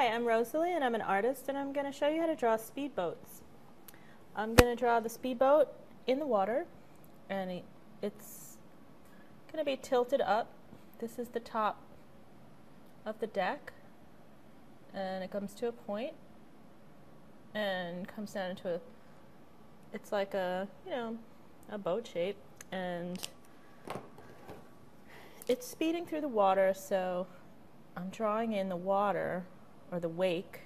Hi, I'm Rosalie and I'm an artist, and I'm going to show you how to draw speedboats. I'm going to draw the speedboat in the water, and it's going to be tilted up. This is the top of the deck, and it comes to a point and comes down into a, it's like a, you know, a boat shape, and it's speeding through the water, so I'm drawing in the water, or the wake.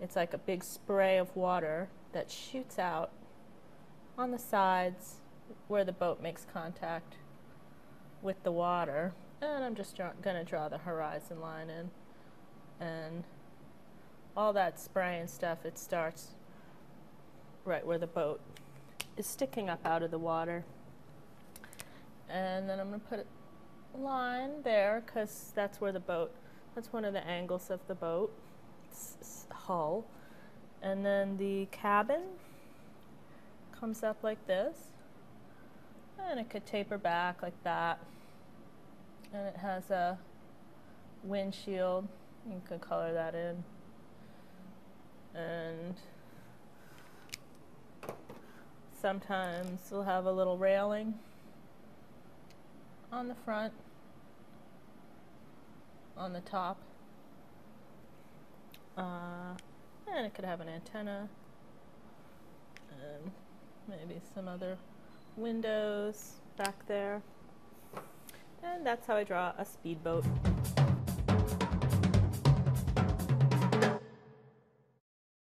It's like a big spray of water that shoots out on the sides where the boat makes contact with the water. And I'm just going to draw the horizon line in. And all that spray and stuff, it starts right where the boat is sticking up out of the water. And then I'm going to put a line there, because that's where the boat, that's one of the angles of the boat, it's hull. And then the cabin comes up like this, and it could taper back like that. And it has a windshield, you could color that in. And sometimes we'll have a little railing on the front, on the top, and it could have an antenna, and maybe some other windows back there. And that's how I draw a speedboat.